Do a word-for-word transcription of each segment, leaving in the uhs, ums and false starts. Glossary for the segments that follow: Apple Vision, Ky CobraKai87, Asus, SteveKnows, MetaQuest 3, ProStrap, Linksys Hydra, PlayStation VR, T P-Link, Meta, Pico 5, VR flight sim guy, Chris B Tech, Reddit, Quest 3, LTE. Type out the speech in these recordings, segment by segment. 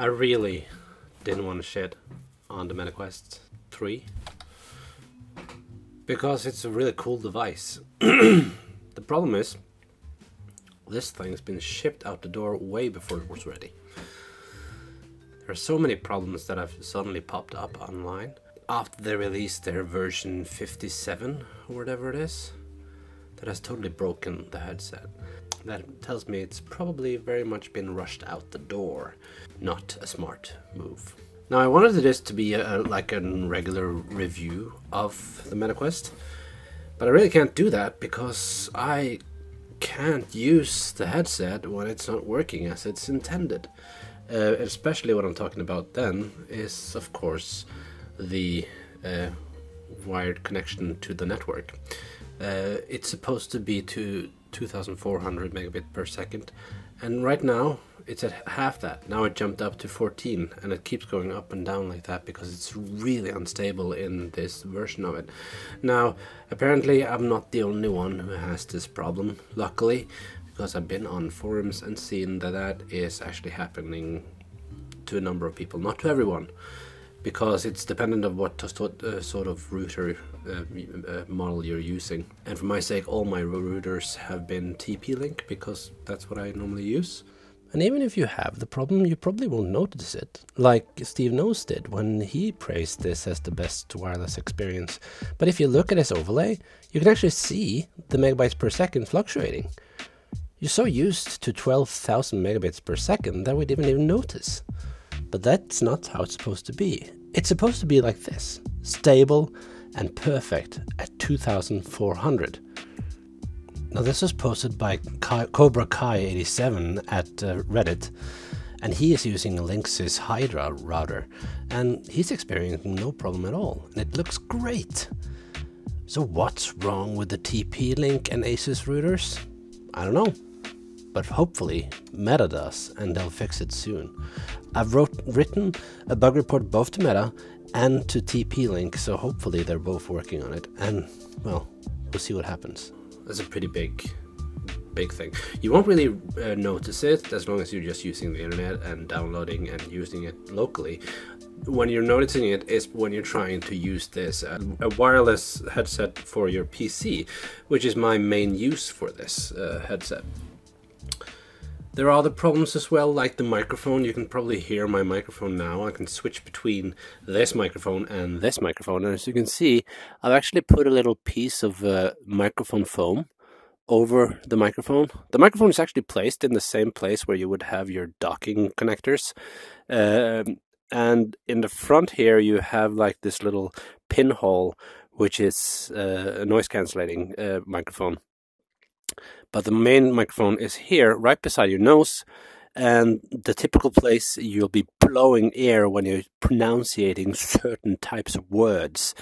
I really didn't want to shit on the MetaQuest three because it's a really cool device. The problem is, this thing's been shipped out the door way before it was ready. There are so many problems that have suddenly popped up online after they released their version fifty-seven or whatever it is that has totally broken the headset. That tells me it's probably very much been rushed out the door. Not a smart move. Now, I wanted this to be a, like a regular review of the MetaQuest, but I really can't do that because I can't use the headset when it's not working as it's intended. Uh, especially what I'm talking about then is, of course, the uh, wired connection to the network. Uh, it's supposed to be to two thousand four hundred megabit per second, and right now it's at half that. Now it jumped up to fourteen, and it keeps going up and down like that because it's really unstable in this version of it. Now, apparently I'm not the only one who has this problem, luckily, because I've been on forums and seen that that is actually happening to a number of people, not to everyone, because it's dependent on what uh, sort of router uh, uh, model you're using. And for my sake, all my routers have been T P-Link because that's what I normally use. And even if you have the problem, you probably won't notice it, like SteveKnows did when he praised this as the best wireless experience. But if you look at his overlay, you can actually see the megabytes per second fluctuating. You're so used to twelve thousand megabits per second that we didn't even notice. But that's not how it's supposed to be. It's supposed to be like this, stable and perfect at two thousand four hundred. Now, this was posted by Ky Cobra Kai eighty-seven at uh, Reddit, and he is using a Linksys Hydra router, and he's experiencing no problem at all, and it looks great. So what's wrong with the T P-Link and Asus routers? I don't know. But hopefully Meta does, and they'll fix it soon. I've wrote, written a bug report both to Meta and to T P-Link, so hopefully they're both working on it, and, well, we'll see what happens. That's a pretty big, big thing. You won't really uh, notice it as long as you're just using the internet and downloading and using it locally. When you're noticing it is when you're trying to use this, uh, a wireless headset for your P C, which is my main use for this uh, headset. There are other problems as well, like the microphone. You can probably hear my microphone now. I can switch between this microphone and this microphone. And as you can see, I've actually put a little piece of uh, microphone foam over the microphone. The microphone is actually placed in the same place where you would have your docking connectors. Um, and in the front here, you have like this little pinhole, which is uh, a noise cancellating uh, microphone. But the main microphone is here, right beside your nose, and the typical place you'll be blowing air when you're pronouncing certain types of words,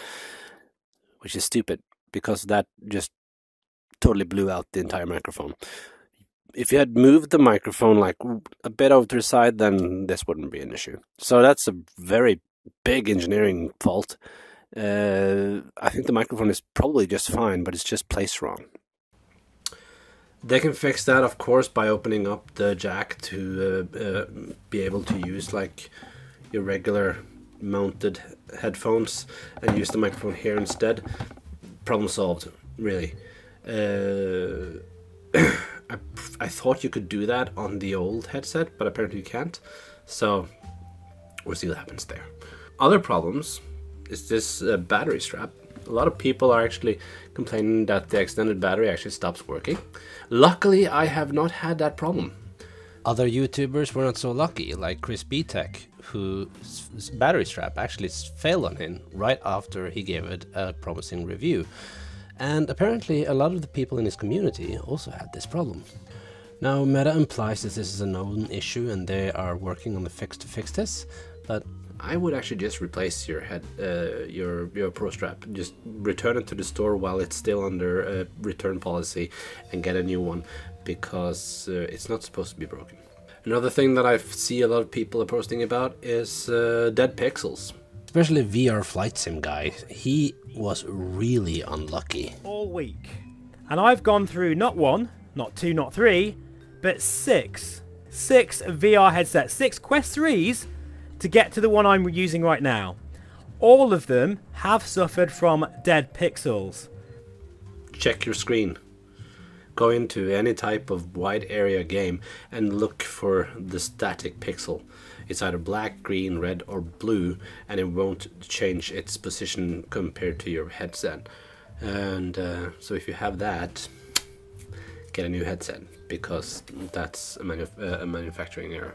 which is stupid, because that just totally blew out the entire microphone. If you had moved the microphone like a bit over to the side, then this wouldn't be an issue. So that's a very big engineering fault. Uh, I think the microphone is probably just fine, but it's just placed wrong. They can fix that, of course, by opening up the jack to uh, uh, be able to use like your regular mounted headphones and use the microphone here instead. Problem solved, really. Uh, I, I thought you could do that on the old headset, but apparently you can't. So we'll see what happens there. Other problems is this uh, battery strap. A lot of people are actually complaining that the extended battery actually stops working. Luckily, I have not had that problem. Other YouTubers were not so lucky, like Chris B Tech, whose battery strap actually failed on him right after he gave it a promising review. And apparently, a lot of the people in his community also had this problem. Now, Meta implies that this is a known issue and they are working on the fix to fix this, but I would actually just replace your head, uh, your your ProStrap. Just return it to the store while it's still under uh, return policy, and get a new one because uh, it's not supposed to be broken. Another thing that I see a lot of people are posting about is uh, dead pixels. Especially V R Flight Sim Guy. He was really unlucky all week, and I've gone through not one, not two, not three, but six six V R headsets, six Quest threes to get to the one I'm using right now. All of them have suffered from dead pixels. Check your screen. Go into any type of wide area game and look for the static pixel. It's either black, green, red or blue, and it won't change its position compared to your headset. And uh, so if you have that, get a new headset, because that's a, manu uh, a manufacturing error.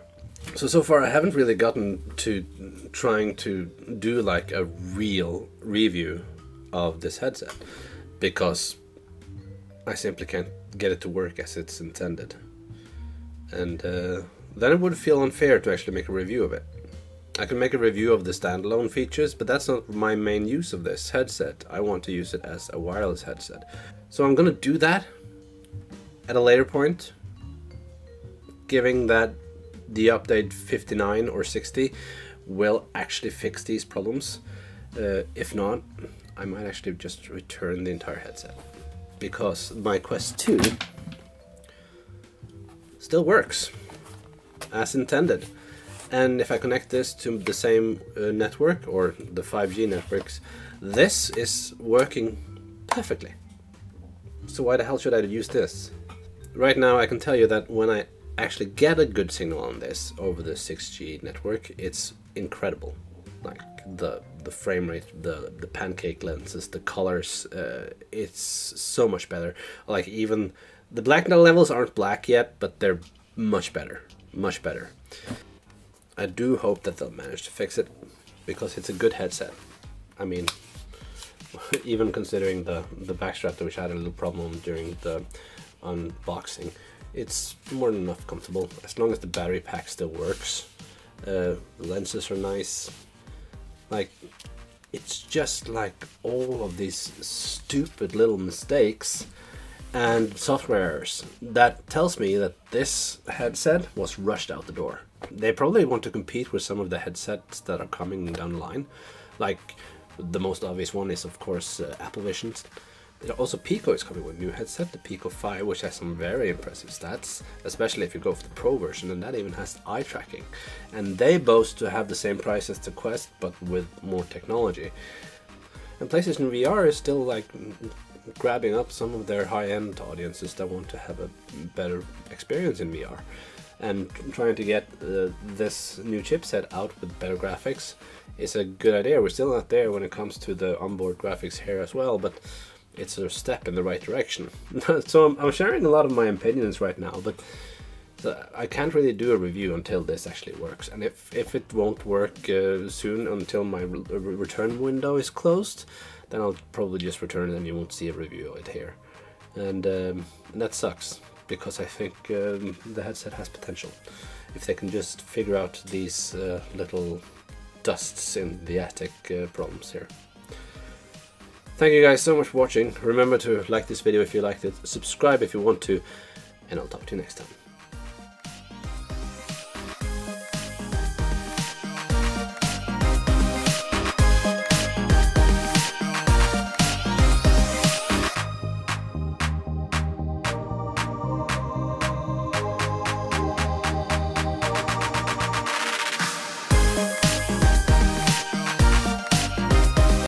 So, so far I haven't really gotten to trying to do like a real review of this headset, because I simply can't get it to work as it's intended. And uh, then it would feel unfair to actually make a review of it. I can make a review of the standalone features, but that's not my main use of this headset. I want to use it as a wireless headset. So I'm gonna do that at a later point, giving that the update fifty-nine or sixty will actually fix these problems. Uh, if not, I might actually just return the entire headset, because my Quest two still works as intended. And if I connect this to the same uh, network, or the five G networks, this is working perfectly. So why the hell should I use this? Right now I can tell you that when I actually get a good signal on this over the six G network, it's incredible. Like the the frame rate, the the pancake lenses, the colors, uh, it's so much better. Like even the black levels aren't black yet, but they're much better, much better. I do hope that they'll manage to fix it, because it's a good headset. I mean, even considering the the backstrap, which I had a little problem during the unboxing, it's more than enough comfortable, as long as the battery pack still works. Uh, the lenses are nice. Like, it's just like all of these stupid little mistakes and software errors that tells me that this headset was rushed out the door. They probably want to compete with some of the headsets that are coming down the line. Like, the most obvious one is, of course, uh, Apple Vision. Also, Pico is coming with a new headset, the Pico five, which has some very impressive stats, especially if you go for the Pro version, and that even has eye tracking. And they boast to have the same price as the Quest, but with more technology. And PlayStation V R is still like grabbing up some of their high-end audiences that want to have a better experience in V R, and trying to get uh, this new chipset out with better graphics is a good idea. We're still not there when it comes to the onboard graphics here as well, but it's a step in the right direction. So I'm, I'm sharing a lot of my opinions right now, but I can't really do a review until this actually works. And if, if it won't work uh, soon, until my re return window is closed, then I'll probably just return it and you won't see a review of it here. And, um, and that sucks, because I think um, the headset has potential. If they can just figure out these uh, little dusts in the attic uh, problems here. Thank you guys so much for watching. Remember to like this video if you liked it, subscribe if you want to, and I'll talk to you next time.